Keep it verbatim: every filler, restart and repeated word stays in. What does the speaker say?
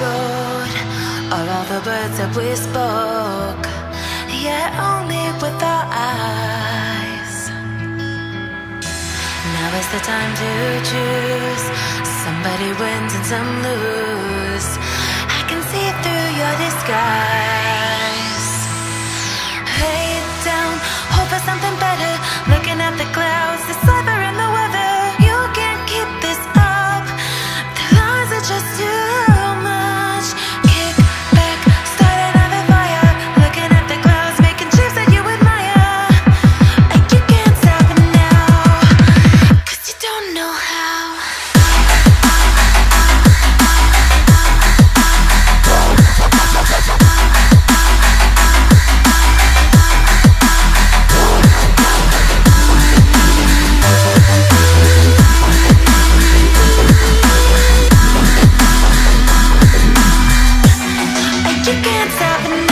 road, all of the words that we spoke, yeah, only with our eyes. Now is the time to choose. Somebody wins and some lose. I can see through your disguise. Head down, hope for something better. Looking at the clouds, the cyber and the weather. You can't keep this up. The lines are just too much. Kick back, start another fire. Looking at the clouds, making shapes that you admire. And you can't stop it now, cause you don't know how. You can't stop it now.